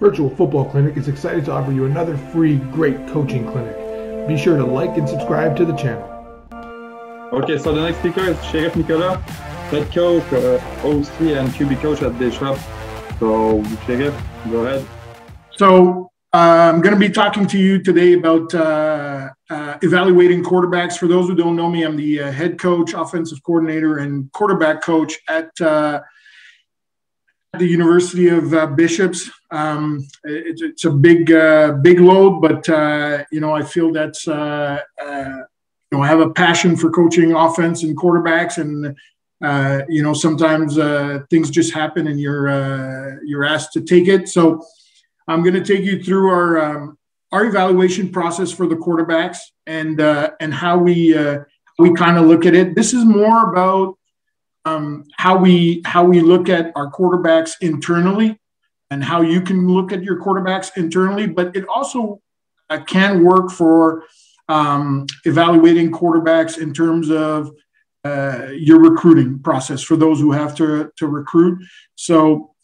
Virtual Football Clinic is excited to offer you another free, great coaching clinic. Be sure to like and subscribe to the channel. Okay, so the next speaker is Cherif Nicolas, head coach, OC, and QB coach at Bishops. So, Cherif, go ahead. So, I'm going to be talking to you today about evaluating quarterbacks. For those who don't know me, I'm the head coach, offensive coordinator, and quarterback coach at the University of Bishops. It's a big load, but you know, I feel that's you know, I have a passion for coaching offense and quarterbacks, and you know, sometimes things just happen, and you're asked to take it. So I'm going to take you through our evaluation process for the quarterbacks and how we kind of look at it. This is more about how we look at our quarterbacks internally, and how you can look at your quarterbacks internally. But it also can work for evaluating quarterbacks in terms of your recruiting process for those who have to recruit. So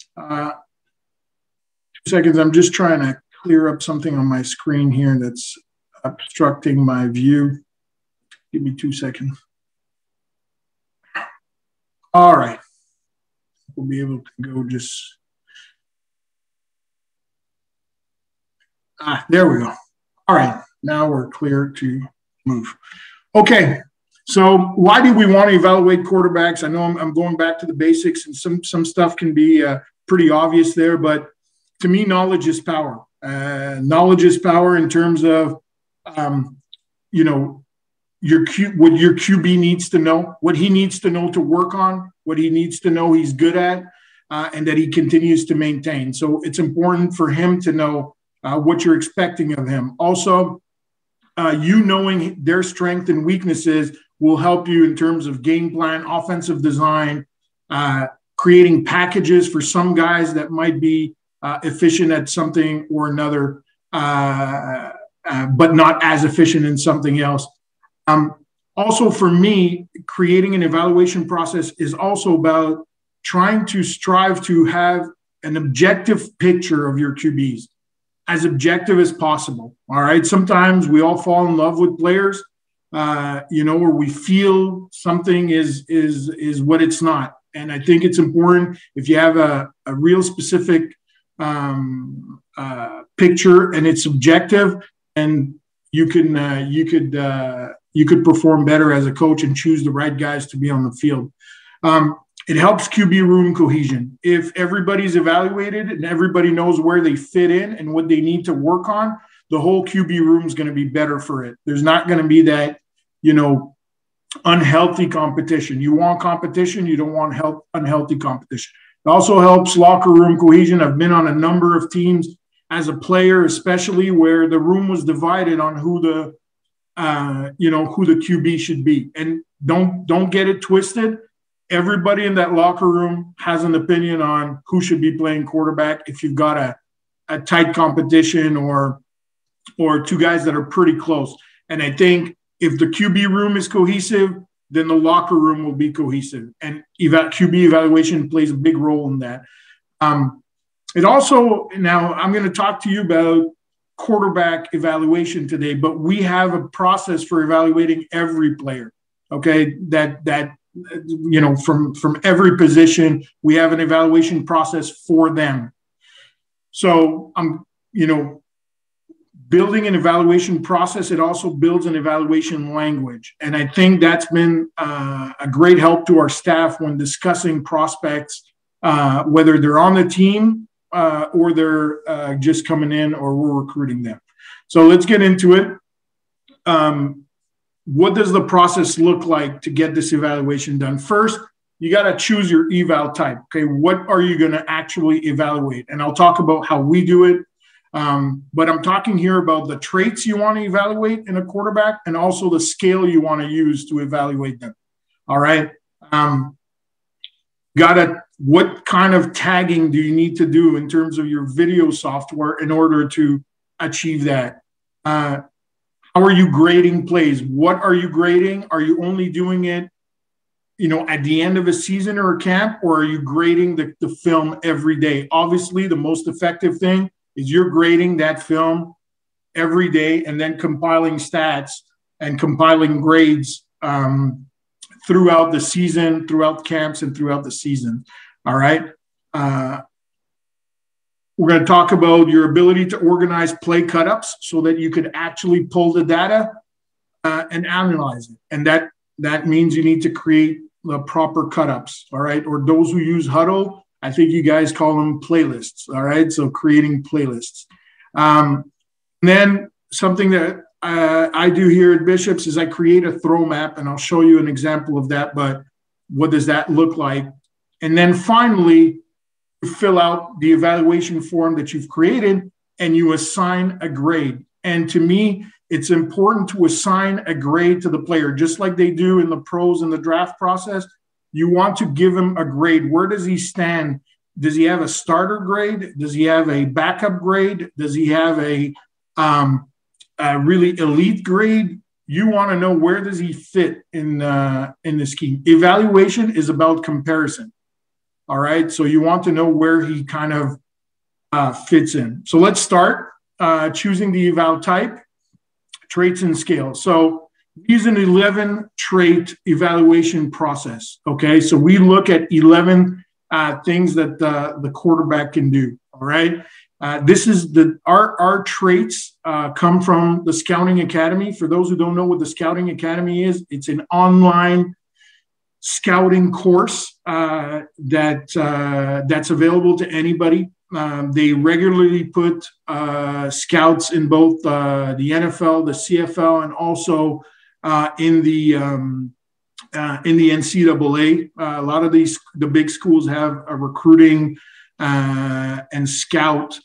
2 seconds, I'm just trying to clear up something on my screen here that's obstructing my view. Give me 2 seconds. All right, we'll be able to go just, there we go. All right, now we're clear to move. Okay, so why do we want to evaluate quarterbacks? I know I'm going back to the basics, and some stuff can be pretty obvious there, but to me, knowledge is power. Knowledge is power in terms of, you know, what your QB needs to know, what he needs to know to work on, what he needs to know he's good at, and that he continues to maintain. So it's important for him to know what you're expecting of him. Also, you knowing their strengths and weaknesses will help you in terms of game plan, offensive design, creating packages for some guys that might be efficient at something or another, but not as efficient in something else. Also, for me, creating an evaluation process is also about trying to strive to have an objective picture of your QBs, as objective as possible. All right. Sometimes we all fall in love with players, you know, or we feel something is what it's not. And I think it's important if you have a real specific picture and it's objective, and you could perform better as a coach and choose the right guys to be on the field. It helps QB room cohesion. If everybody's evaluated and everybody knows where they fit in and what they need to work on, the whole QB room is going to be better for it. There's not going to be that, you know, unhealthy competition. You want competition, you don't want unhealthy competition. It also helps locker room cohesion. I've been on a number of teams as a player, especially where the room was divided on who the you know, who the QB should be. And don't get it twisted. Everybody in that locker room has an opinion on who should be playing quarterback if you've got a tight competition or two guys that are pretty close. And I think if the QB room is cohesive, then the locker room will be cohesive. And QB evaluation plays a big role in that. It also, now I'm going to talk to you about quarterback evaluation today, but we have a process for evaluating every player. Okay. That, you know, from every position, we have an evaluation process for them. So I'm, you know, building an evaluation process, it also builds an evaluation language. And I think that's been a great help to our staff when discussing prospects, whether they're on the team, or they're just coming in, or we're recruiting them. So let's get into it. What does the process look like to get this evaluation done? First, you got to choose your eval type. Okay, what are you going to actually evaluate? And I'll talk about how we do it. But I'm talking here about the traits you want to evaluate in a quarterback, and also the scale you want to use to evaluate them. All right. What kind of tagging do you need to do in terms of your video software in order to achieve that? How are you grading plays? What are you grading? Are you only doing it, you know, at the end of a season or a camp, or are you grading the film every day? Obviously, the most effective thing is you're grading that film every day and then compiling stats and compiling grades throughout the season, throughout camps and throughout the season. All right. We're going to talk about your ability to organize play cutups so that you could actually pull the data and analyze it. And that means you need to create the proper cutups. All right. Or those who use Huddle, I think you guys call them playlists. All right. So creating playlists. Then something that I do here at Bishops is I create a throw map, and I'll show you an example of that, but what does that look like? And then finally, you fill out the evaluation form that you've created and you assign a grade. And to me, it's important to assign a grade to the player, just like they do in the pros and the draft process. You want to give him a grade. Where does he stand? Does he have a starter grade? Does he have a backup grade? Does he have a really elite grade? You want to know where does he fit in the scheme. Evaluation is about comparison. All right. So you want to know where he kind of fits in. So let's start choosing the eval type, traits and scales. So use an 11 trait evaluation process. Okay. So we look at 11 things that the quarterback can do. All right. This is our traits come from the Scouting Academy. For those who don't know what the Scouting Academy is, it's an online scouting course that's available to anybody. They regularly put scouts in both the NFL, the CFL, and also in the NCAA. A lot of the big schools have a recruiting and scout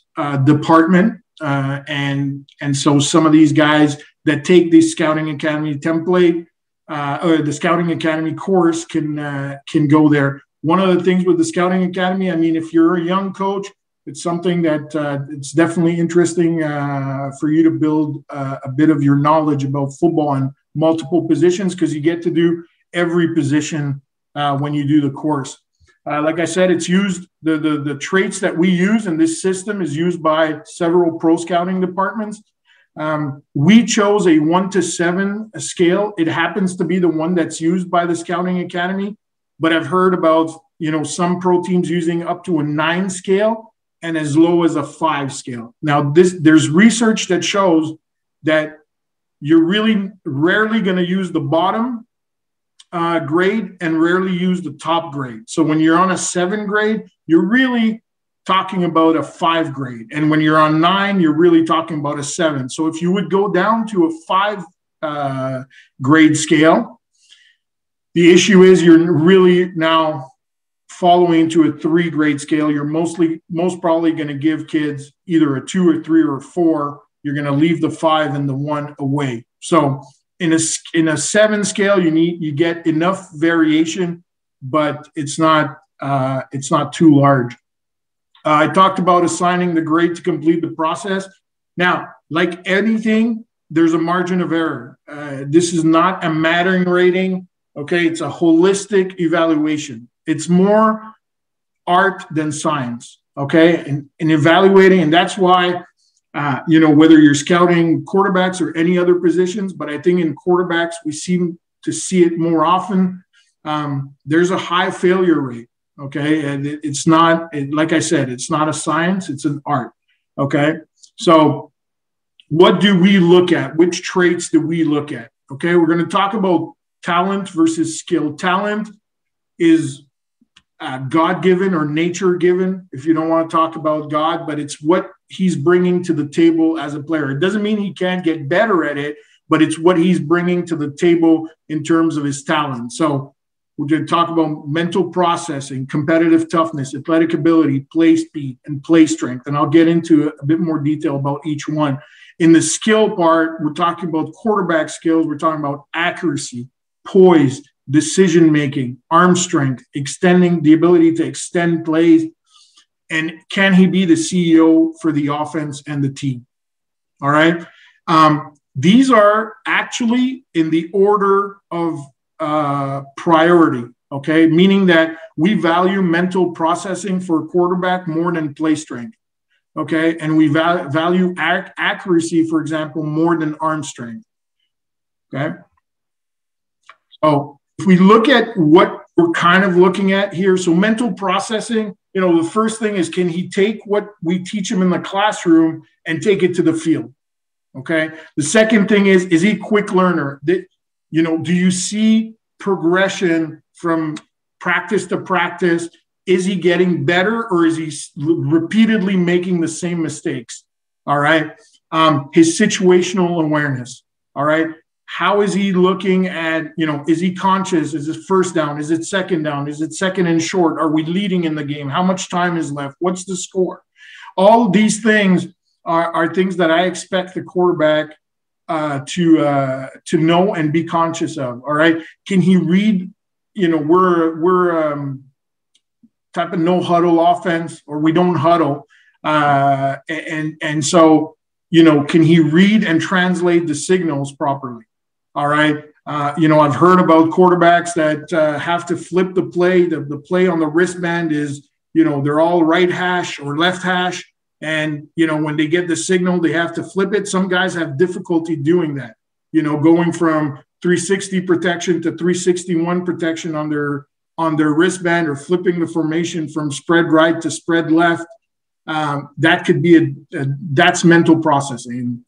department, and so some of these guys that take the Scouting Academy template or the Scouting Academy course can go there. One of the things with the Scouting Academy, I mean, if you're a young coach, it's something that it's definitely interesting for you to build a bit of your knowledge about football and multiple positions, because you get to do every position when you do the course. Like I said, it's used, the traits that we use in this system is used by several pro scouting departments. We chose a 1 to 7 scale. It happens to be the one that's used by the Scouting Academy, but I've heard about, you know, some pro teams using up to a 9 scale and as low as a 5 scale. Now there's research that shows that you're really rarely going to use the bottom grade and rarely use the top grade. So when you're on a 7 grade, you're really talking about a 5 grade. And when you're on 9, you're really talking about a 7. So if you would go down to a 5 grade scale, the issue is you're really now following to a 3 grade scale. You're most probably going to give kids either a 2 or 3 or 4. You're going to leave the 5 and the 1 away. So in a 7 scale, you get enough variation, but it's not too large. I talked about assigning the grade to complete the process. Now, like anything, there's a margin of error. This is not a mattering rating. Okay, it's a holistic evaluation. It's more art than science. Okay, and evaluating, and that's why. You know, whether you're scouting quarterbacks or any other positions, but I think in quarterbacks, we seem to see it more often. There's a high failure rate, okay? And like I said, it's not a science, it's an art, okay? So what do we look at? Which traits do we look at? Okay, we're going to talk about talent versus skill. Talent is God-given or nature-given, if you don't want to talk about God, but it's what he's bringing to the table as a player. It doesn't mean he can't get better at it, but it's what he's bringing to the table in terms of his talent. So we're going to talk about mental processing, competitive toughness, athletic ability, play speed, and play strength. And I'll get into a bit more detail about each one. In the skill part, we're talking about quarterback skills. We're talking about accuracy, poise, decision-making, arm strength, extending the ability to extend plays, and can he be the CEO for the offense and the team? All right. These are actually in the order of priority, okay? Meaning that we value mental processing for a quarterback more than play strength. okay? And we value accuracy, for example, more than arm strength, okay? So if we look at what we're kind of looking at here, so mental processing, you know, the first thing is, can he take what we teach him in the classroom and take it to the field, okay? The second thing is he a quick learner? You know, do you see progression from practice to practice? Is he getting better, or is he repeatedly making the same mistakes? All right. His situational awareness. All right. How is he looking at, you know, is he conscious? Is it first down? Is it second down? Is it second and short? Are we leading in the game? How much time is left? What's the score? All these things are things that I expect the quarterback to know and be conscious of. All right. Can he read? You know, we're type of no huddle offense, or we don't huddle. And so, you know, can he read and translate the signals properly? All right. You know, I've heard about quarterbacks that have to flip the play. The play on the wristband is, you know, they're all right hash or left hash. And, you know, when they get the signal, they have to flip it. Some guys have difficulty doing that, you know, going from 360 protection to 361 protection on their wristband, or flipping the formation from spread right to spread left. That could be that's mental processing.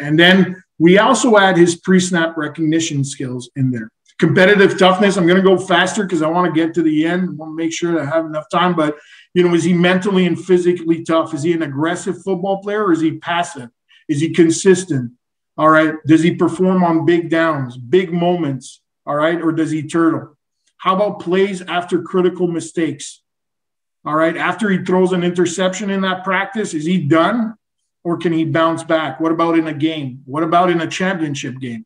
And then we also add his pre-snap recognition skills in there. Competitive toughness. I'm going to go faster because I want to get to the end. I want to make sure that I have enough time. But, you know, is he mentally and physically tough? Is he an aggressive football player, or is he passive? Is he consistent? All right. Does he perform on big downs, big moments? All right. Or does he turtle? How about plays after critical mistakes? All right. After he throws an interception in that practice, is he done, or can he bounce back? What about in a game? What about in a championship game?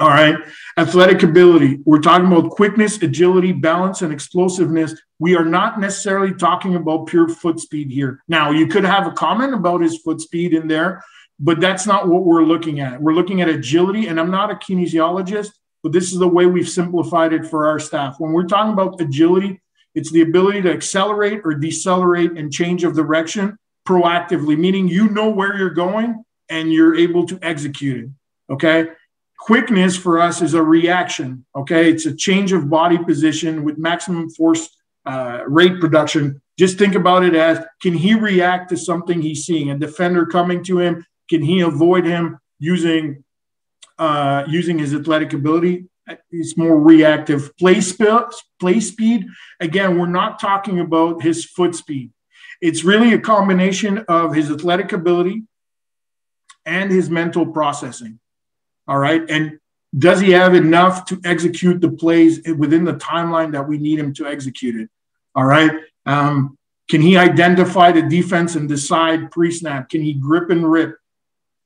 All right. Athletic ability. We're talking about quickness, agility, balance, and explosiveness. We are not necessarily talking about pure foot speed here. Now, you could have a comment about his foot speed in there, but that's not what we're looking at. We're looking at agility, and I'm not a kinesiologist, but this is the way we've simplified it for our staff. When we're talking about agility, it's the ability to accelerate or decelerate and change of direction proactively, meaning you know where you're going and you're able to execute it, okay? Quickness for us is a reaction, okay? It's a change of body position with maximum force rate production. Just think about it as, can he react to something he's seeing? A defender coming to him, can he avoid him using his athletic ability? It's more reactive. Play speed, again, we're not talking about his foot speed. It's really a combination of his athletic ability and his mental processing, all right? And does he have enough to execute the plays within the timeline that we need him to execute it, all right? Can he identify the defense and decide pre-snap? Can he grip and rip?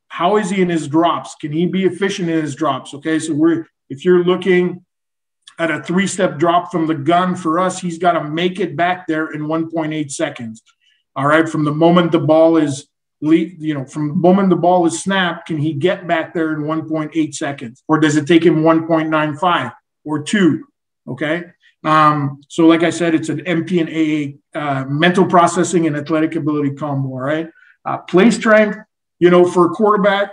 How is he in his drops? Can he be efficient in his drops? Okay, so if you're looking at a three-step drop from the gun, for us, he's got to make it back there in 1.8 seconds. All right, from the moment the ball is, you know, from the moment the ball is snapped, can he get back there in 1.8 seconds? Or does it take him 1.95 or 2? Okay, so like I said, it's an MP and AA, mental processing and athletic ability combo, all right? Play strength. You know, for a quarterback,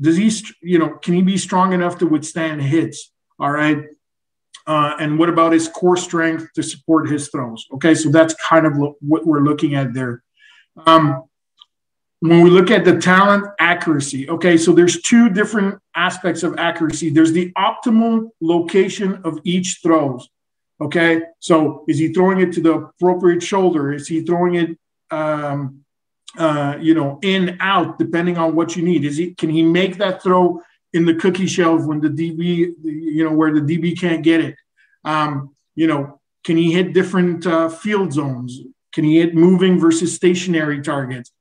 does he, you know, can he be strong enough to withstand hits? All right. And what about his core strength to support his throws? Okay. So that's kind of what we're looking at there. When we look at the talent, accuracy. Okay. So there's two different aspects of accuracy. There's the optimal location of each throws. Okay. So is he throwing it to the appropriate shoulder? Is he throwing it, you know, in, out, depending on what you need. Can he make that throw in the cookie shelf when the DB, you know, where the DB can't get it? You know, can he hit different field zones? Can he hit moving versus stationary targets?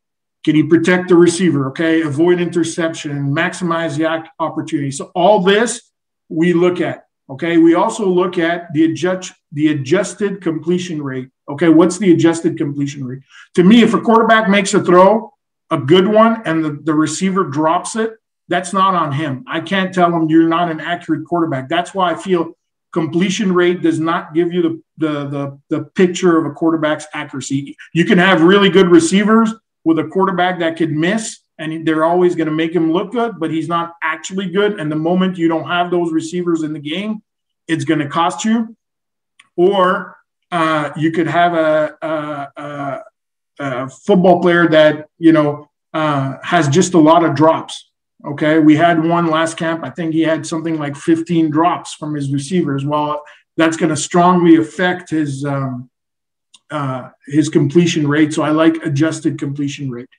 Can he protect the receiver? Okay, avoid interception, maximize the opportunity. So all this we look at. Okay, we also look at the adjusted completion rate. Okay, what's the adjusted completion rate? To me, if a quarterback makes a throw, a good one, and the receiver drops it, that's not on him. I can't tell him you're not an accurate quarterback. That's why I feel completion rate does not give you the picture of a quarterback's accuracy. You can have really good receivers with a quarterback that could miss, and they're always going to make him look good, but he's not actually good. And the moment you don't have those receivers in the game, it's going to cost you. Or you could have a football player that, you know, has just a lot of drops. Okay, we had one last camp. I think he had something like 15 drops from his receivers. Well, that's going to strongly affect his completion rate. So I like adjusted completion rate.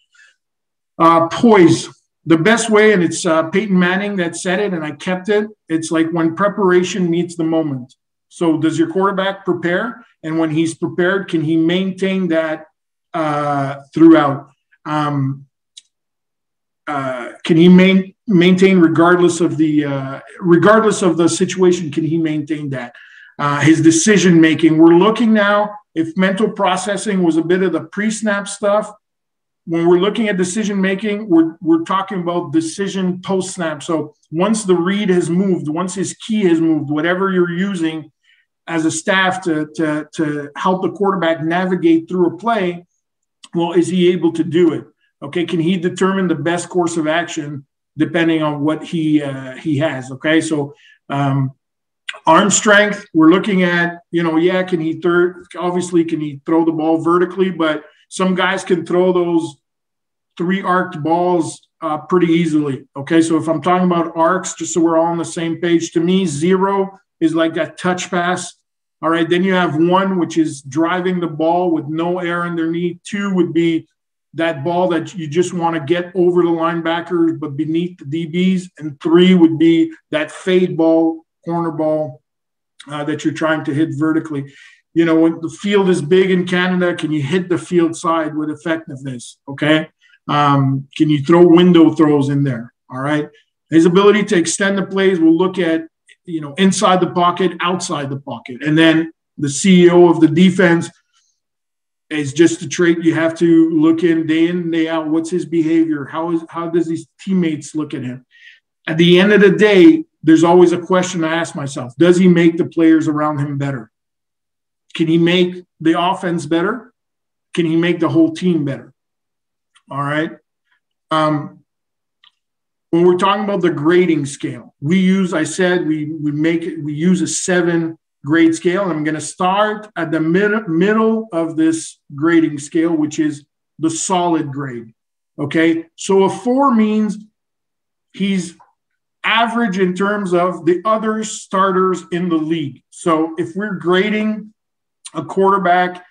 Poise, the best way, and it's Peyton Manning that said it, and I kept it. It's like when preparation meets the moment. So does your quarterback prepare? And when he's prepared, can he maintain that throughout? Can he maintain regardless of the situation? Can he maintain that? His decision making. We're looking now. If mental processing was a bit of the pre-snap stuff, when we're looking at decision making, we're talking about decision post-snap. So once the read has moved, once his key has moved, whatever you're using as a staff to help the quarterback navigate through a play, well, is he able to do it? Okay, can he determine the best course of action depending on what he has? Okay, so arm strength, we're looking at, you know, yeah, can he obviously can he throw the ball vertically, but some guys can throw those three-arced balls pretty easily. Okay, so if I'm talking about arcs, just so we're all on the same page, to me, 0 is like that touch pass. All right, then you have 1, which is driving the ball with no air underneath. 2 would be that ball that you just want to get over the linebackers but beneath the DBs. And 3 would be that fade ball, corner ball that you're trying to hit vertically. You know, when the field is big in Canada, can you hit the field side with effectiveness, okay? Can you throw window throws in there, all right? His ability to extend the plays, we'll look at, you know, inside the pocket, outside the pocket. And then the CEO of the defense, it's just a trait you have to look in and day out. What's his behavior? How does his teammates look at him? At the end of the day, there's always a question I ask myself. Does he make the players around him better? Can he make the offense better? Can he make the whole team better? All right. When we're talking about the grading scale, we use, I said, we use a 7 grade scale. I'm going to start at the middle of this grading scale, which is the solid grade. Okay, so a 4 means he's average in terms of the other starters in the league. So if we're grading a quarterback,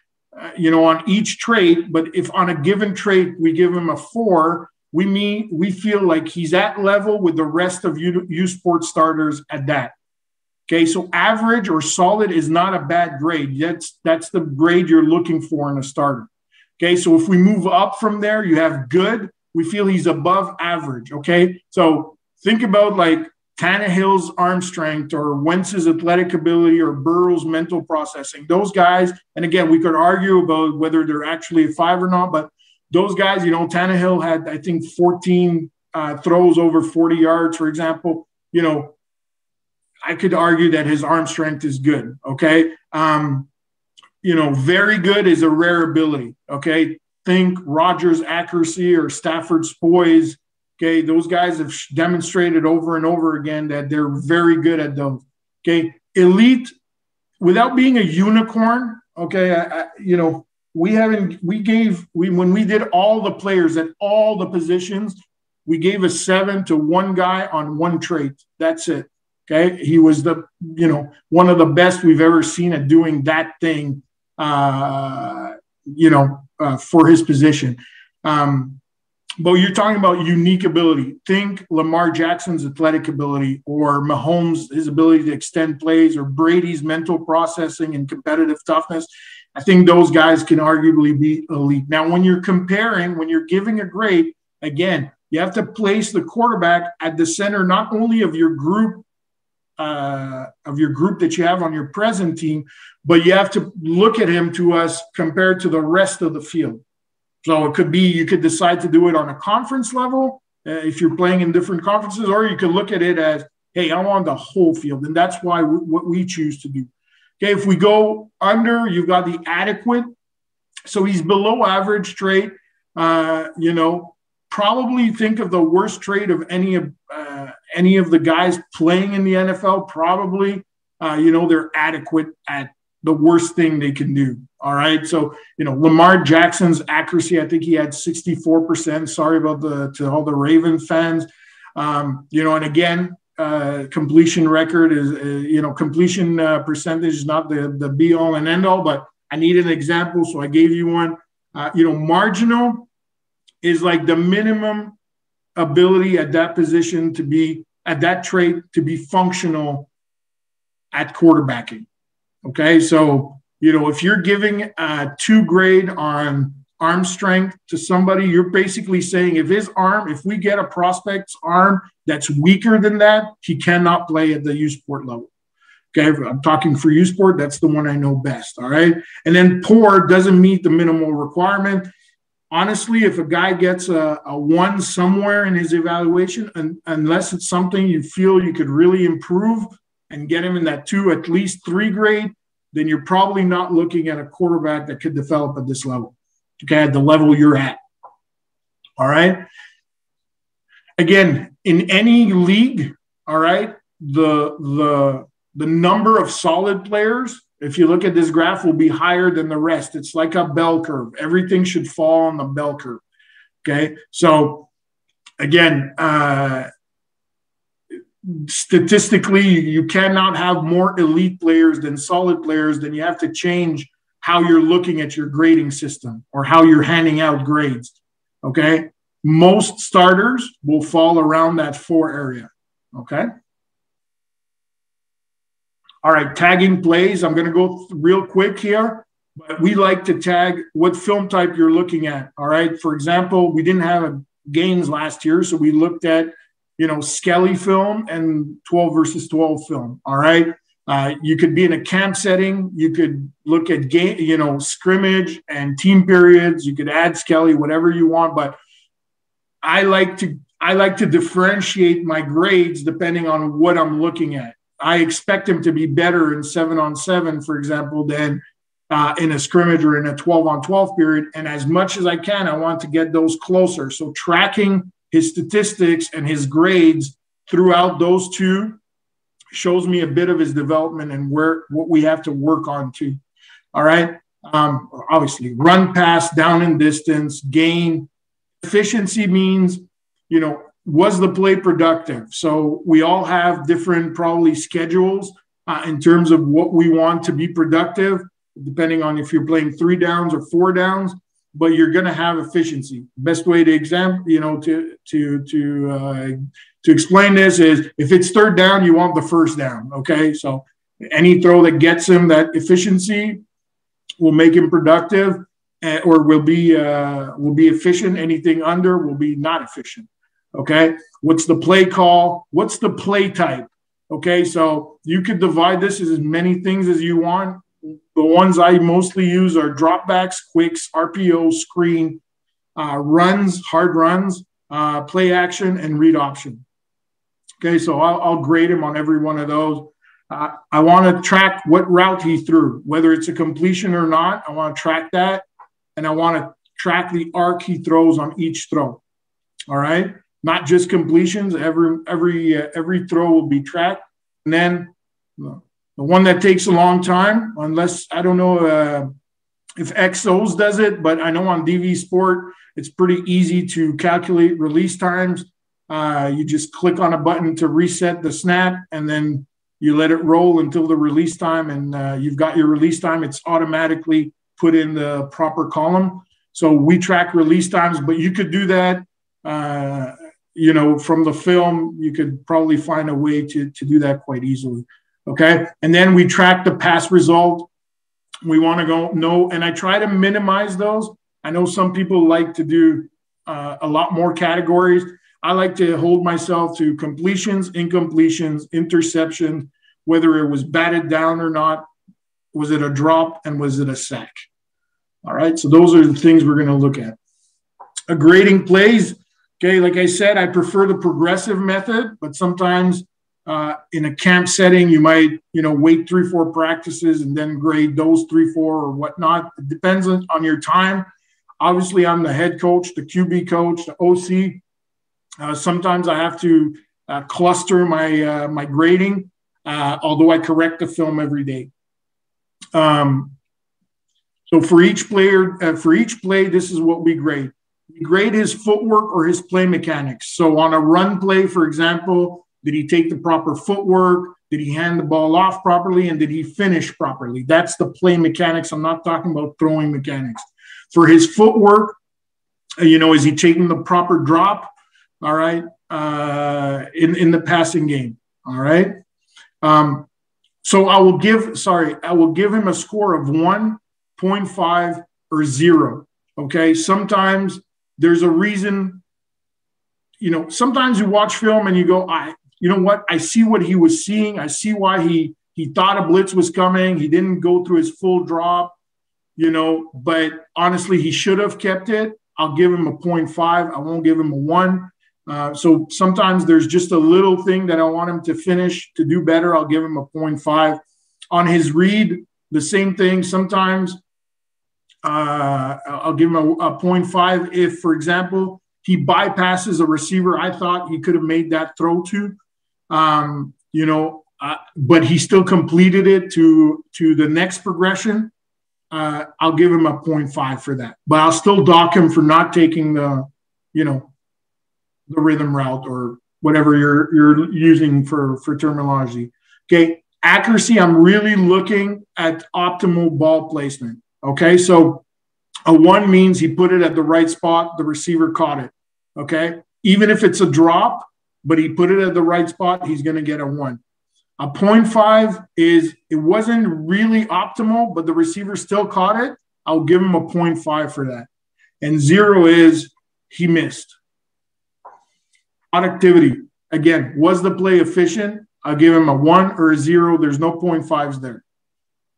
you know, on each trait, but if on a given trait we give him a 4, we feel like he's at level with the rest of USports starters at that. Okay, so average or solid is not a bad grade. That's the grade you're looking for in a starter. Okay, so if we move up from there, you have good. We feel he's above average, okay? So think about like Tannehill's arm strength or Wentz's athletic ability or Burrow's mental processing. Those guys, and again, we could argue about whether they're actually a 5 or not, but those guys, you know, Tannehill had, I think, 14 throws over 40 yards, for example, you know, I could argue that his arm strength is good, okay? You know, very good is a rare ability, okay? Think Rogers' accuracy or Stafford's poise, okay? Those guys have demonstrated over and over again that they're very good at those, okay? Elite, without being a unicorn, okay, you know, when we did all the players at all the positions, we gave a 7 to one guy on one trait. That's it. Okay, he was one of the best we've ever seen at doing that thing, for his position. But you're talking about unique ability. Think Lamar Jackson's athletic ability or Mahomes, his ability to extend plays, or Brady's mental processing and competitive toughness. I think those guys can arguably be elite. Now, when you're comparing, when you're giving a grade, again, you have to place the quarterback at the center not only of your group, that you have on your present team, but you have to look at him to us compared to the rest of the field. So it could be, you could decide to do it on a conference level if you're playing in different conferences, or you could look at it as, hey, I want the whole field. And that's why what we choose to do. Okay. If we go under, you've got the adequate. So he's below average trait. you know, probably think of the worst trade of any of the guys playing in the NFL. Probably, you know, they're adequate at the worst thing they can do. All right. So, you know, Lamar Jackson's accuracy, I think he had 64%. Sorry about to all the Raven fans. You know, and again, completion record is, you know, completion percentage is not the be all and end all, but I need an example. So I gave you one. You know, marginal is like the minimum ability at that position to be, at that trait, to be functional at quarterbacking. Okay. So, you know, if you're giving a 2 grade on arm strength to somebody, you're basically saying if we get a prospect's arm that's weaker than that, he cannot play at the U-Sport level. Okay. I'm talking for U-Sport. That's the one I know best. All right. And then poor doesn't meet the minimal requirement. Honestly, if a guy gets a 1 somewhere in his evaluation, and unless it's something you feel you could really improve and get him in that 2, at least 3 grade, then you're probably not looking at a quarterback that could develop at this level. Okay, at the level you're at. All right. Again, in any league, all right, the number of solid players, if you look at this graph, will be higher than the rest. It's like a bell curve. Everything should fall on the bell curve. Okay. So again, statistically, you cannot have more elite players than solid players. Then you have to change how you're looking at your grading system or how you're handing out grades, okay? Most starters will fall around that 4 area, okay? All right, tagging plays. I'm going to go real quick here, but we like to tag what film type you're looking at, all right? For example, we didn't have games last year, so we looked at, you know, Skelly film and 12 versus 12 film, all right? You could be in a camp setting. You could look at game, you know, scrimmage and team periods. You could add Skelly, whatever you want. But I like to differentiate my grades depending on what I'm looking at. I expect him to be better in 7-on-7, for example, than in a scrimmage or in a 12-on-12 period. And as much as I can, I want to get those closer. So tracking his statistics and his grades throughout those two shows me a bit of his development and what we have to work on too. All right. Obviously, run, pass, down and distance, gain. Efficiency means, you know, was the play productive? So we all have different probably schedules in terms of what we want to be productive, depending on if you're playing 3 downs or 4 downs, but you're going to have efficiency. Best way to to explain this is if it's 3rd down, you want the 1st down, okay? So any throw that gets him that efficiency will make him productive or will be efficient. Anything under will be not efficient, okay? What's the play call? What's the play type? Okay, so you could divide this as many things as you want. The ones I mostly use are dropbacks, quicks, RPO, screen, runs, hard runs, play action, and read option. Okay, so I'll grade him on every one of those. I want to track what route he threw, whether it's a completion or not. I want to track that, and I want to track the arc he throws on each throw. All right, not just completions. Every throw will be tracked. And then the one that takes a long time, unless I don't know if XOS does it, but I know on DV Sport it's pretty easy to calculate release times. You just click on a button to reset the snap, and then you let it roll until the release time, and you've got your release time. It's automatically put in the proper column. So we track release times, but you could do that, you know, from the film. You could probably find a way to do that quite easily, okay? And then we track the pass result. We want to know, and I try to minimize those. I know some people like to do a lot more categories. I like to hold myself to completions, incompletions, interceptions, whether it was batted down or not, was it a drop, and was it a sack? All right, so those are the things we're going to look at. Grading plays, okay, like I said, I prefer the progressive method, but sometimes in a camp setting, you might, you know, wait 3-4 practices and then grade those 3-4 or whatnot. It depends on your time. Obviously, I'm the head coach, the QB coach, the OC. Sometimes I have to cluster my grading, although I correct the film every day. So for each play, this is what we grade. We grade his footwork or his play mechanics. So on a run play, for example, did he take the proper footwork? Did he hand the ball off properly? And did he finish properly? That's the play mechanics. I'm not talking about throwing mechanics. For his footwork, you know, is he taking the proper drop? All right. In the passing game. All right. So I will give him a score of 1.5 or 0. Okay. Sometimes there's a reason, you know, sometimes you watch film and you go, you know what? I see what he was seeing. I see why he thought a blitz was coming. He didn't go through his full drop, you know, but honestly, he should have kept it. I'll give him a 0.5. I won't give him a 1. So sometimes there's just a little thing that I want him to finish, to do better. I'll give him a 0.5. On his read, the same thing. Sometimes I'll give him a 0.5 if, for example, he bypasses a receiver I thought he could have made that throw to, you know, but he still completed it to the next progression. I'll give him a 0.5 for that, but I'll still dock him for not taking the, you know, the rhythm route or whatever you're using for terminology. Okay. Accuracy. I'm really looking at optimal ball placement. Okay. So a 1 means he put it at the right spot. The receiver caught it. Okay. Even if it's a drop, but he put it at the right spot, he's going to get a 1. A 0.5 is it wasn't really optimal, but the receiver still caught it. I'll give him a 0.5 for that. And 0 is he missed. Productivity. Again, was the play efficient? I'll give him a 1 or a 0. There's no 0.5s there.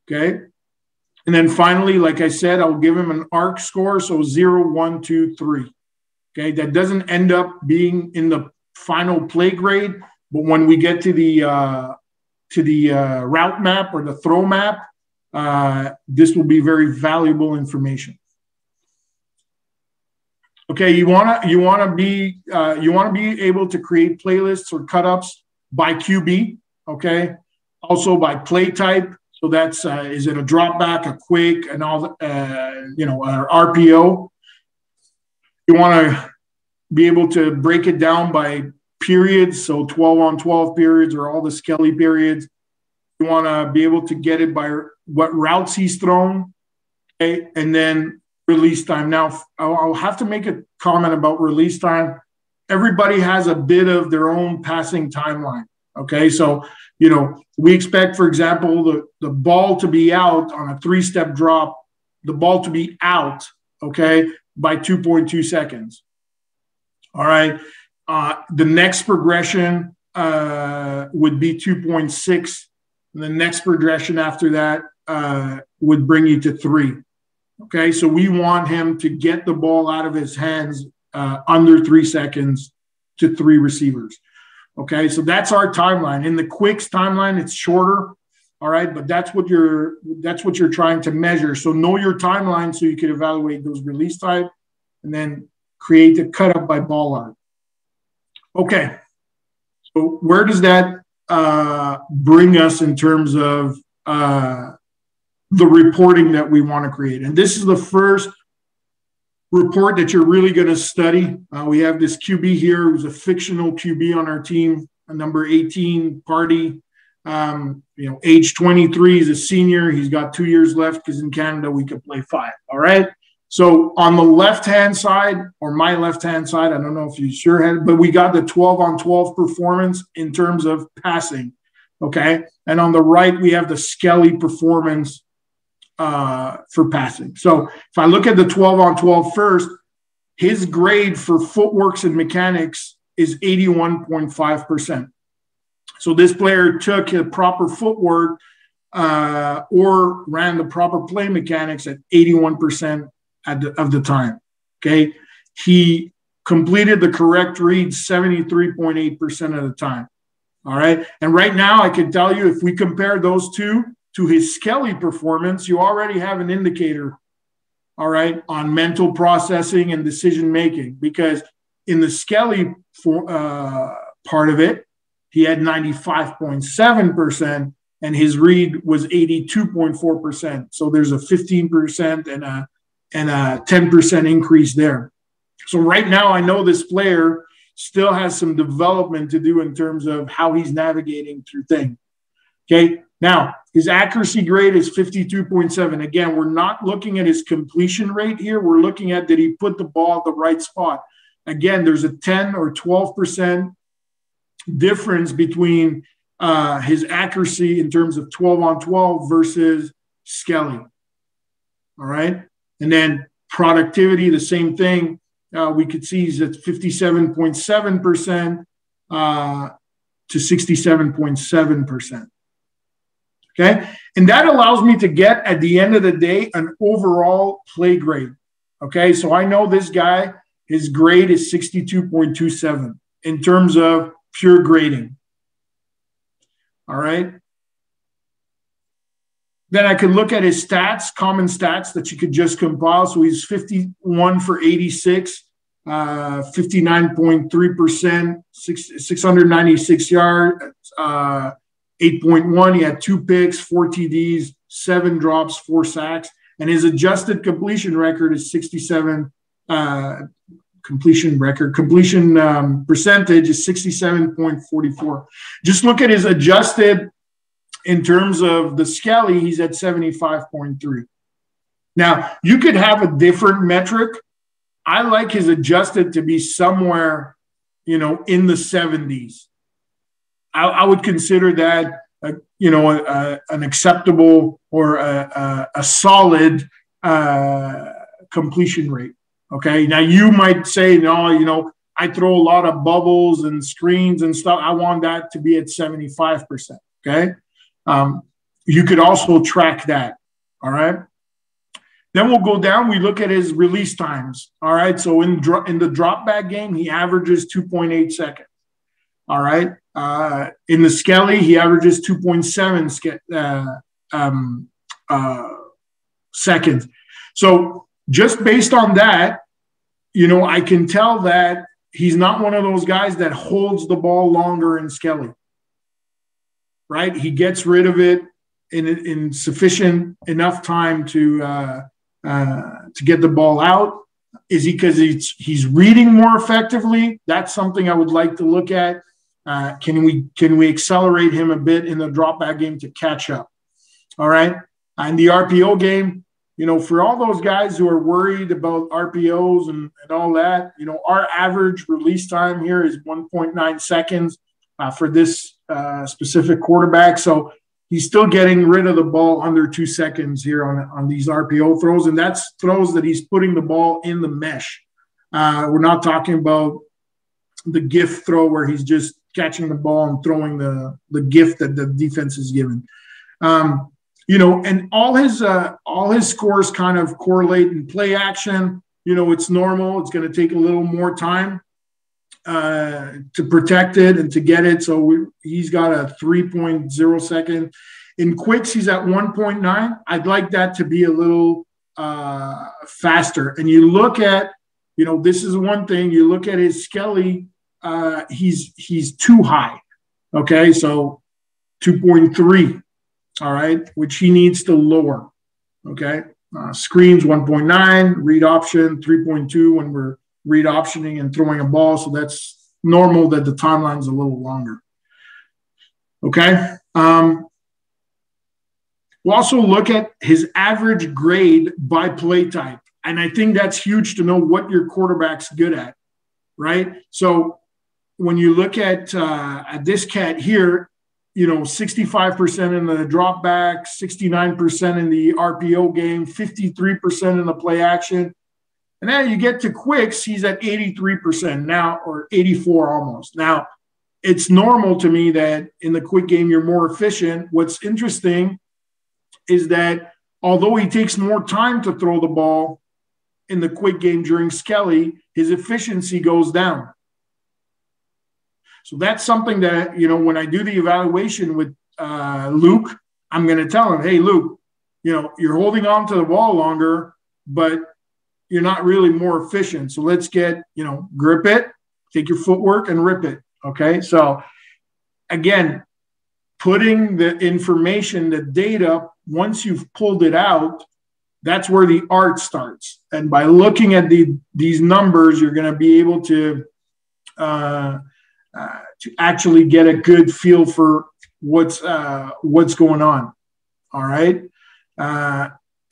Okay. And then finally, like I said, I'll give him an arc score. So 0, 1, 2, 3. Okay. That doesn't end up being in the final play grade, but when we get to the route map or the throw map, this will be very valuable information. Okay, you want to be able to create playlists or cut-ups by QB. Okay, also by play type. So that's is it a drop back, a quick, and all you know, RPO. You want to be able to break it down by periods, so 12 on 12 periods or all the Skelly periods. You want to be able to get it by what routes he's thrown, okay? And then release time. Now, I'll have to make a comment about release time. Everybody has a bit of their own passing timeline, okay? So, you know, we expect, for example, the ball to be out on a 3-step drop, the ball to be out, okay, by 2.2 seconds, all right? The next progression would be 2.6. And the next progression after that would bring you to 3. Okay, so we want him to get the ball out of his hands under 3 seconds to 3 receivers. Okay, so that's our timeline. In the quicks timeline, it's shorter. All right, but that's what you're trying to measure. So know your timeline so you can evaluate those release type, and then create a cut up by ball art. Okay, so where does that bring us in terms of the reporting that we want to create? And this is the first report that you're really going to study. We have this QB here who's a fictional QB on our team, a number 18 party, you know, age 23, he's a senior. He's got 2 years left because in Canada we could play 5, all right? So on the left-hand side, or my left-hand side, I don't know if you sure had it, but we got the 12 on 12 performance in terms of passing, okay? And on the right, we have the Skelly performance for passing. So if I look at the 12 on 12 first, his grade for footworks and mechanics is 81.5%. So this player took a proper footwork or ran the proper play mechanics at 81%. Of the time, okay? He completed the correct read 73.8% of the time, all right? And right now I can tell you if we compare those two to his Skelly performance, you already have an indicator all right, on mental processing and decision-making, because in the Skelly part of it, he had 95.7% and his read was 82.4%. So there's a 15% and a 10% increase there. So right now, I know this player still has some development to do in terms of how he's navigating through things. Okay. Now, his accuracy grade is 52.7. Again, we're not looking at his completion rate here. We're looking at, did he put the ball at the right spot? Again, there's a 10 or 12% difference between his accuracy in terms of 12 on 12 versus Skelly. All right. And then productivity, the same thing. We could see he's at 57.7% to 67.7%. Okay. And that allows me to get, at the end of the day, an overall play grade. Okay. So I know this guy, his grade is 62.27 in terms of pure grading. All right. Then I could look at his stats, common stats that you could just compile. So he's 51 for 86, 59.3%, 696 yards, 8.1. He had 2 picks, 4 TDs, 7 drops, 4 sacks. And his adjusted completion record is 67. Completion percentage is 67.44. Just look at his adjusted in terms of the Skelly, he's at 75.3. Now, you could have a different metric. I like his adjusted to be somewhere, you know, in the 70s. I would consider that, an acceptable or a solid completion rate. Okay. Now you might say, no, I throw a lot of bubbles and screens and stuff. I want that to be at 75%. Okay. You could also track that. All right. Then we'll go down. We look at his release times. All right. So in the drop back game, he averages 2.8 seconds. All right. In the Skelly, he averages 2.7 seconds. So just based on that, I can tell that he's not one of those guys that holds the ball longer in Skelly, right? He gets rid of it in sufficient enough time to get the ball out. Is he because he's reading more effectively? That's something I would like to look at. Can we accelerate him a bit in the drop back game to catch up? All right, in the RPO game. For all those guys who are worried about RPOs and all that, our average release time here is 1.9 seconds for this specific quarterback. So he's still getting rid of the ball under 2 seconds here on these RPO throws. And that's throws that he's putting the ball in the mesh. We're not talking about the gift throw where he's just catching the ball and throwing the gift that the defense is given. And all his scores kind of correlate in play action. It's normal. It's going to take a little more time to protect it and to get it. So he's got a 3.0 second. In quicks, he's at 1.9. I'd like that to be a little faster. And you look at, this is one thing. You look at his Skelly. He's too high. Okay, so 2.3. All right, which he needs to lower, okay? Screens, 1.9, read option, 3.2 when we're read optioning and throwing a ball. So that's normal that the timeline's a little longer, okay? We'll also look at his average grade by play type. And I think that's huge to know what your quarterback's good at, right? So when you look at this cat here, 65% in the drop back, 69% in the RPO game, 53% in the play action. And then you get to quicks, he's at 83% now, or 84 almost. Now, it's normal to me that in the quick game, you're more efficient. What's interesting is that although he takes more time to throw the ball in the quick game during Skelly, his efficiency goes down. So that's something that, when I do the evaluation with Luke, I'm going to tell him, hey, Luke, you're holding on to the ball longer. but you're not really more efficient. So let's get, you know, grip it, take your footwork and rip it. Okay. So again, putting the information, the data, once you've pulled it out, that's where the art starts. And by looking at these numbers, you're going to be able to actually get a good feel for what's going on. All right.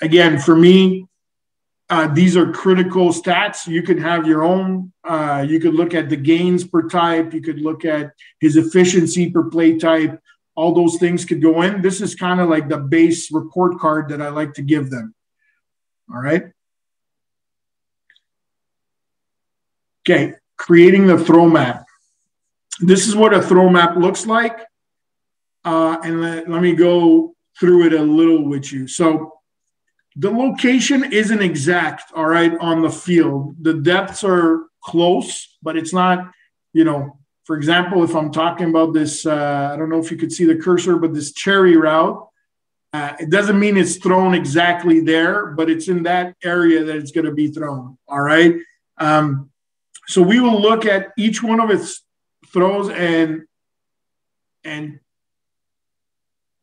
Again, for me, these are critical stats. You could have your own. You could look at the gains per type. You could look at his efficiency per play type. All those things could go in. This is kind of like the base report card that I like to give them. All right. Okay, creating the throw map. This is what a throw map looks like. And let me go through it a little with you. So the location isn't exact, all right, on the field. The depths are close, but it's not, you know, for example, if I'm talking about this, I don't know if you could see the cursor, but this cherry route, it doesn't mean it's thrown exactly there, but it's in that area that it's going to be thrown, all right? So we will look at each one of its throws and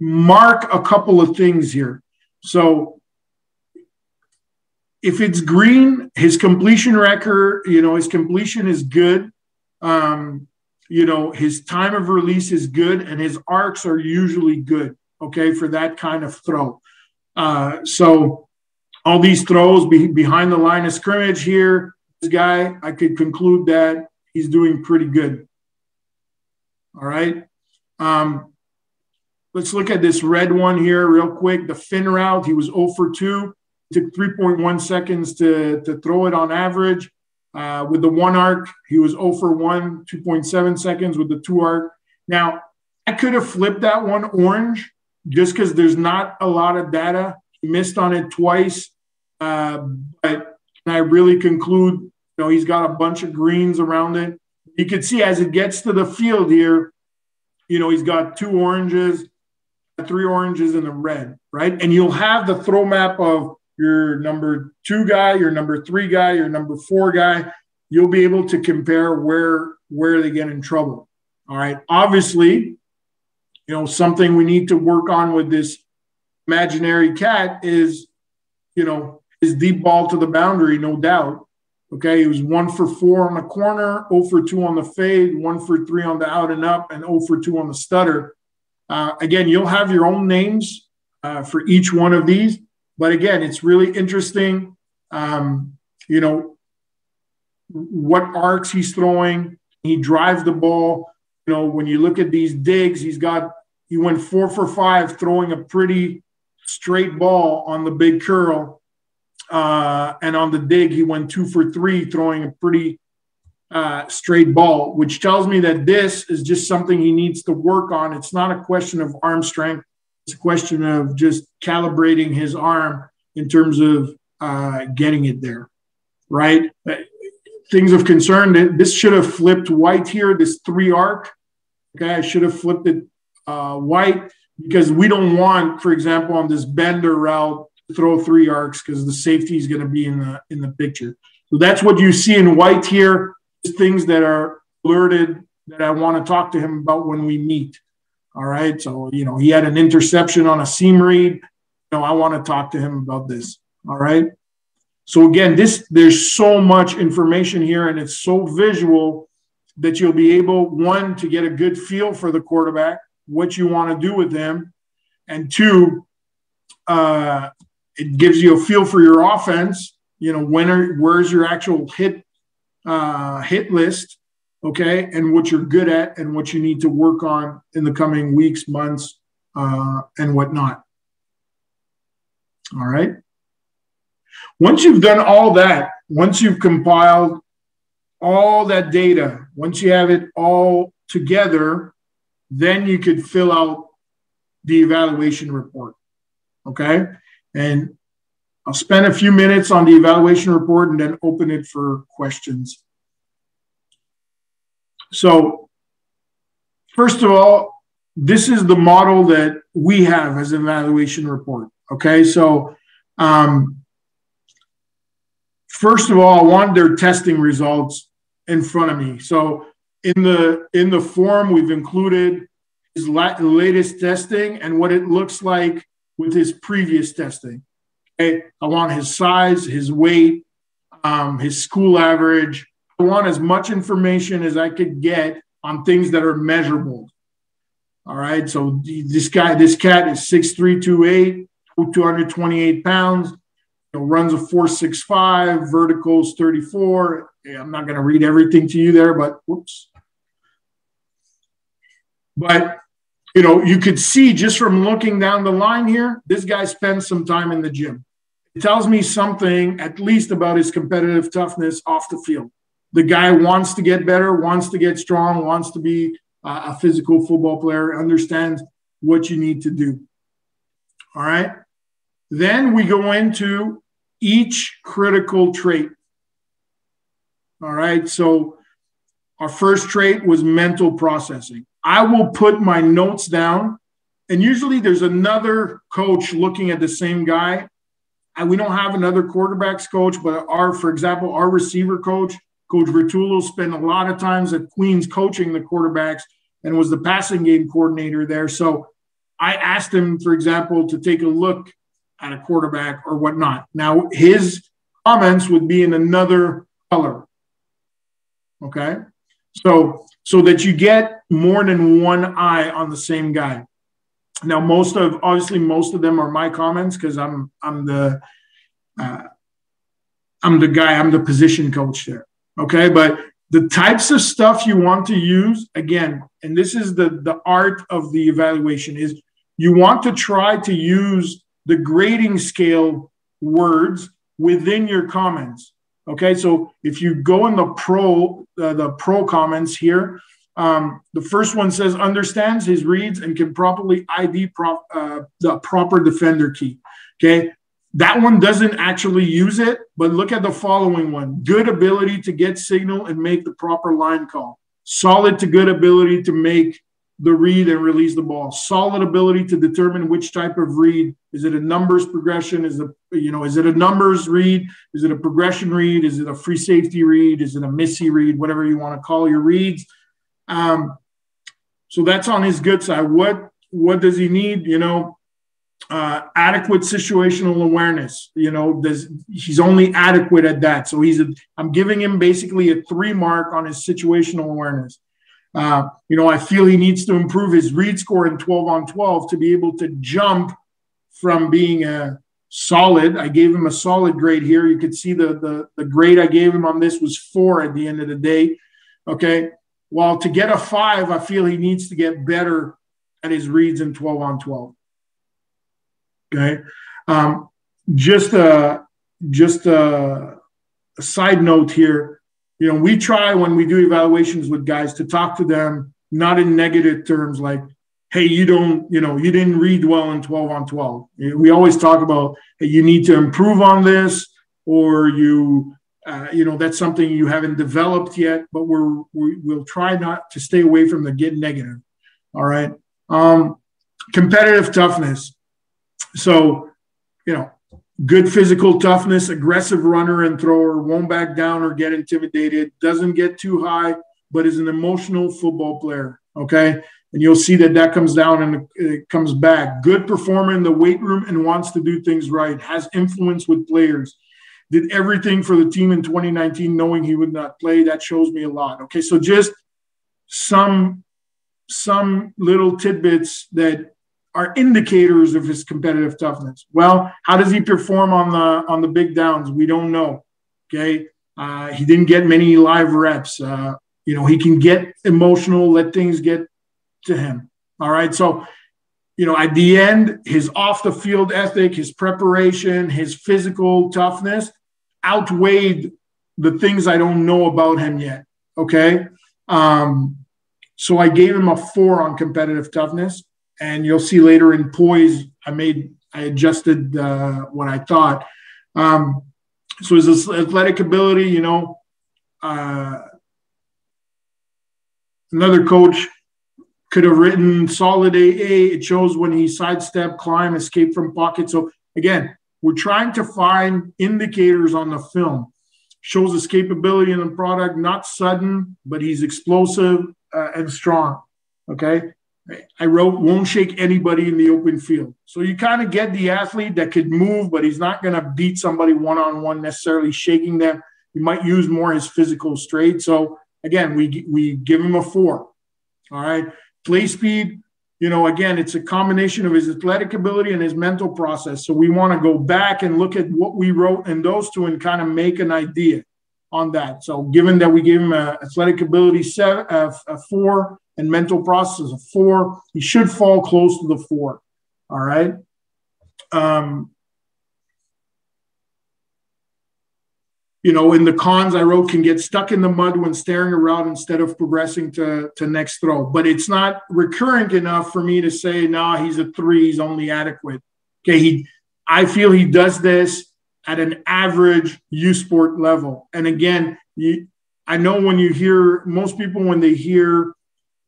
mark a couple of things here. So if it's green, his completion record, you know, his completion is good. You know, his time of release is good and his arcs are usually good, okay, for that kind of throw. So all these throws behind the line of scrimmage here, this guy, I could conclude that he's doing pretty good. All right. Let's look at this red one here real quick. The fin route, he was 0 for 2. Took 3.1 seconds to throw it on average. With the one arc, he was 0 for 1, 2.7 seconds with the two arc. Now, I could have flipped that one orange just because there's not a lot of data. He missed on it twice. But I really conclude, you know, he's got a bunch of greens around it. You can see as it gets to the field here, you know, he's got two oranges, three oranges, and a red, right? And you'll have the throw map of your number two guy, your number three guy, your number four guy. You'll be able to compare where they get in trouble. All right. Obviously, you know, something we need to work on with this imaginary cat is, you know, his deep ball to the boundary, no doubt. Okay. He was 1 for 4 on the corner, 0 for 2 on the fade, 1 for 3 on the out and up, and 0 for 2 on the stutter. Again, you'll have your own names for each one of these. But again, it's really interesting, you know, what arcs he's throwing. He drives the ball. You know, when you look at these digs, he went 4 for 5 throwing a pretty straight ball on the big curl. And on the dig, he went 2 for 3 throwing a pretty straight ball, which tells me that this is just something he needs to work on. It's not a question of arm strength. It's a question of just calibrating his arm in terms of getting it there, right? Things of concern. This should have flipped white here, this three arc. Okay, I should have flipped it white because we don't want, for example, on this bender route, to throw three arcs because the safety is going to be in the picture. So that's what you see in white here, things that are blurted that I want to talk to him about when we meet. All right. So, you know, he had an interception on a seam read. You know, I want to talk to him about this. All right. So again, there's so much information here and it's so visual that you'll be able, one, to get a good feel for the quarterback, what you want to do with him. And two, it gives you a feel for your offense. You know, where's your actual hit list? Okay, and what you're good at and what you need to work on in the coming weeks, months, and whatnot. All right. Once you've done all that, once you've compiled all that data, once you have it all together, then you could fill out the evaluation report. Okay, and I'll spend a few minutes on the evaluation report and then open it for questions. So, first of all, this is the model that we have as an evaluation report, okay? So, First of all, I wanted their testing results in front of me. So in the form, we've included his latest testing and what it looks like with his previous testing. Okay? I want his size, his weight, his school average. I want as much information as I could get on things that are measurable. All right, so this cat is 6'3", 208, 228 pounds. You know, runs a 4.65, verticals 34. Yeah, I'm not going to read everything to you there, but whoops. But, you know, you could see just from looking down the line here, this guy spends some time in the gym. It tells me something at least about his competitive toughness off the field. The guy wants to get better, wants to get strong, wants to be a physical football player, understands what you need to do. All right. Then we go into each critical trait. All right, so our first trait was mental processing. I will put my notes down, and usually there's another coach looking at the same guy. We don't have another quarterbacks coach, but for example, our receiver coach, Coach Vertulo, spent a lot of times at Queens coaching the quarterbacks and was the passing game coordinator there. So I asked him, for example, to take a look at a quarterback or whatnot. Now, his comments would be in another color, okay? So that you get more than one eye on the same guy. Now, obviously most of them are my comments because I'm the position coach there, okay? But the types of stuff you want to use, again, and this is the art of the evaluation, is you want to try to use the grading scale words within your comments. Okay, so if you go in the pro comments here, the first one says understands his reads and can properly ID the proper defender key. Okay, that one doesn't actually use it, but look at the following one: good ability to get signal and make the proper line call. Solid to good ability to make the read and release the ball. Solid ability to determine which type of read. Is it a numbers progression? Is it a numbers read? Is it a progression read? Is it a free safety read? Is it a missy read? Whatever you want to call your reads. So that's on his good side. What does he need? You know, adequate situational awareness. You know, he's only adequate at that. So I'm giving him basically a 3 mark on his situational awareness. You know, I feel he needs to improve his read score in 12 on 12 to be able to jump from being a solid. I gave him a solid grade here. You could see the grade I gave him on this was 4 at the end of the day. Okay. While to get a 5, I feel he needs to get better at his reads in 12 on 12. Okay. Just a side note here. You know, we try when we do evaluations with guys to talk to them, not in negative terms like, hey, you didn't read well in 12 on 12. We always talk about, hey, you need to improve on this, or that's something you haven't developed yet, but we'll try not to stay away from the get negative. All right. Competitive toughness. So, you know, good physical toughness, aggressive runner and thrower, won't back down or get intimidated, doesn't get too high, but is an emotional football player, okay? And you'll see that comes down and it comes back. Good performer in the weight room and wants to do things right, has influence with players, did everything for the team in 2019 knowing he would not play. That shows me a lot, okay? So just some little tidbits that are indicators of his competitive toughness. Well, how does he perform on the big downs? We don't know, okay? He didn't get many live reps. You know, he can get emotional, let things get to him, all right? So, you know, at the end, his off-the-field ethic, his preparation, his physical toughness outweighed the things I don't know about him yet, okay? So I gave him a 4 on competitive toughness. And you'll see later in poise, I adjusted what I thought. So his athletic ability, you know, another coach could have written solid AA. It shows when he sidestep, climb, escape from pocket. So again, we're trying to find indicators on the film. shows his capability in the product, not sudden, but he's explosive and strong, okay? I wrote, won't shake anybody in the open field. So you kind of get the athlete that could move, but he's not going to beat somebody one-on-one necessarily shaking them. He might use more his physical straight. So, again, we give him a 4, all right? Play speed, you know, again, it's a combination of his athletic ability and his mental process. So we want to go back and look at what we wrote in those two and kind of make an idea on that. So given that we gave him athletic ability 4 and mental process 4, he should fall close to the 4. All right. You know, in the cons I wrote, can get stuck in the mud when staring around instead of progressing to next throw. But it's not recurrent enough for me to say, nah, he's a 3, he's only adequate. Okay, I feel he does this at an average U-Sport level. And again, I know when you hear, most people when they hear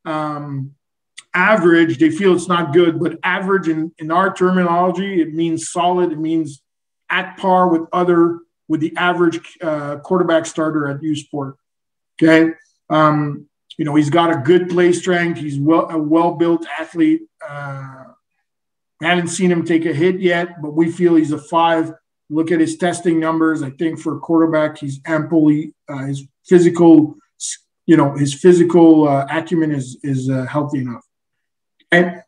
average, they feel it's not good. But average in our terminology, it means solid. It means at par with other with the average quarterback starter at USport, okay? You know, he's got a good play strength. He's a well-built athlete. Haven't seen him take a hit yet, but we feel he's a 5. Look at his testing numbers. I think for a quarterback, he's amply his physical, you know, his physical acumen is healthy enough. And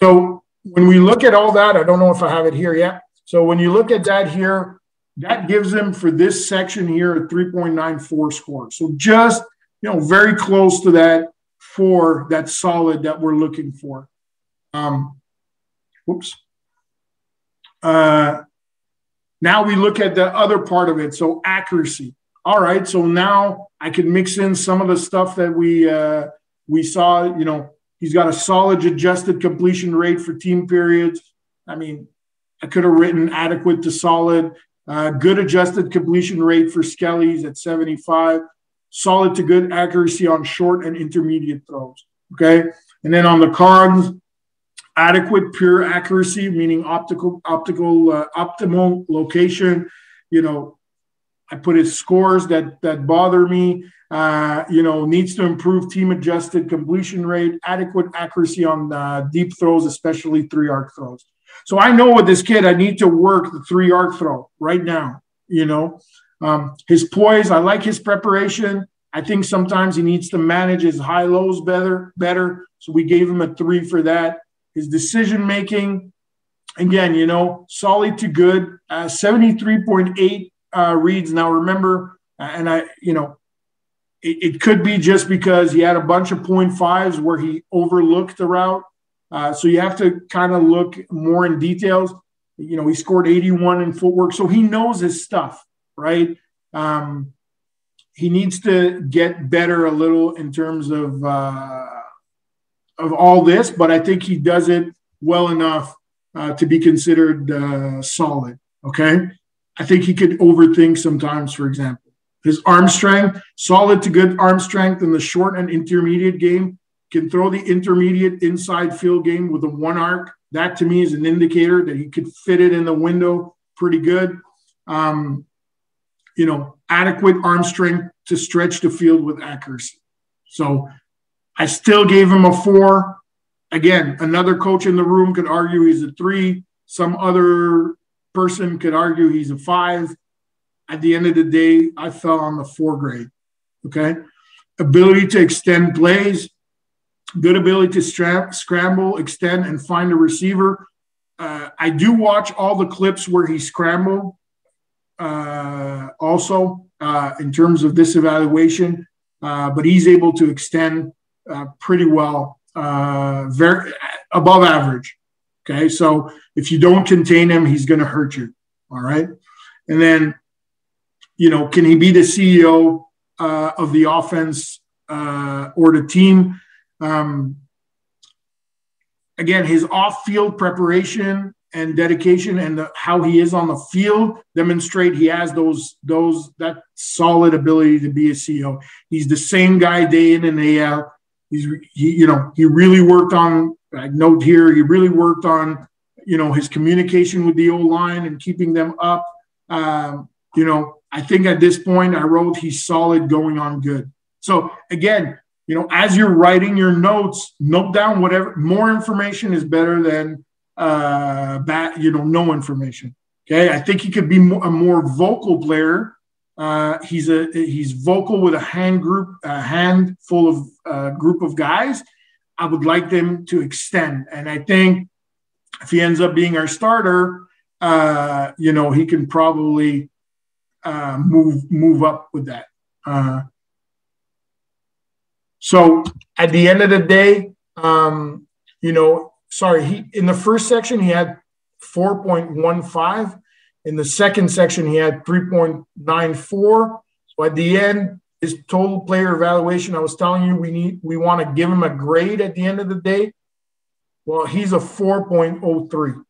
so when we look at all that, I don't know if I have it here yet. So when you look at that here, that gives him for this section here a 3.94 score. So just, you know, very close to that 4, that solid that we're looking for. Whoops. Now we look at the other part of it, so accuracy. All right, so now I can mix in some of the stuff that we saw. You know, he's got a solid adjusted completion rate for team periods. I mean, I could have written adequate to solid. Good adjusted completion rate for Skellies at 75, solid to good accuracy on short and intermediate throws, okay? And then on the cons, adequate pure accuracy, meaning optimal location. You know, I put his scores that bother me. You know, needs to improve team-adjusted completion rate, adequate accuracy on deep throws, especially 3-arc throws. So I know with this kid, I need to work the 3-arc throw right now, you know. His poise, I like his preparation. I think sometimes he needs to manage his high-lows better, so we gave him a 3 for that. His decision-making, again, you know, solid to good, 73.8 reads. Now, remember, and I, you know, it could be just because he had a bunch of 0.5s where he overlooked the route. So you have to kind of look more in details. You know, he scored 81 in footwork, so he knows his stuff, right? He needs to get better a little in terms of all this, but I think he does it well enough to be considered solid, okay? I think he could overthink sometimes, for example. His arm strength, solid to good arm strength in the short and intermediate game. Can throw the intermediate inside field game with a 1-arc. That, to me, is an indicator that he could fit it in the window pretty good. You know, adequate arm strength to stretch the field with accuracy. So I still gave him a 4. Again, another coach in the room could argue he's a 3. Some other person could argue he's a 5. At the end of the day, I fell on the 4 grade, okay? Ability to extend plays. Good ability to scramble, extend, and find a receiver. I do watch all the clips where he scrambled also in terms of this evaluation, but he's able to extend pretty well, very above average. Okay, so if you don't contain him, he's going to hurt you, all right? And then, you know, can he be the CEO of the offense or the team? Again, his off-field preparation and dedication and how he is on the field demonstrate he has that solid ability to be a CEO. He's the same guy day in and day out. He really worked on, I note here, he really worked on, you know, his communication with the O-line and keeping them up. You know, I think at this point I wrote he's solid going on good. So again, you know, as you're writing your notes, note down whatever. More information is better than no information. Okay, I think he could be a more vocal player. He's vocal with a handful of group of guys. I would like them to extend, and I think if he ends up being our starter, he can probably move up with that. So at the end of the day, in the first section, he had 4.15. In the second section, he had 3.94. So at the end, his total player evaluation, I was telling you, we want to give him a grade at the end of the day. Well, he's a 4.03.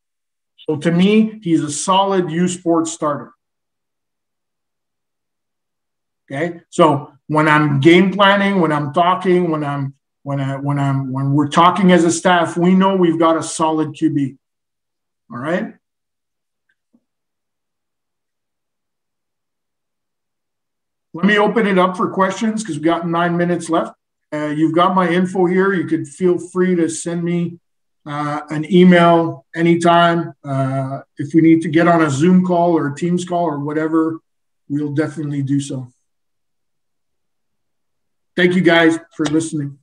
So to me, he's a solid USports starter. Okay. So when I'm game planning, when I'm talking, when we're talking as a staff, we know we've got a solid QB. All right. Let me open it up for questions because we've got 9 minutes left. You've got my info here. You could feel free to send me an email anytime. If we need to get on a Zoom call or a Teams call or whatever, we'll definitely do so. Thank you guys for listening.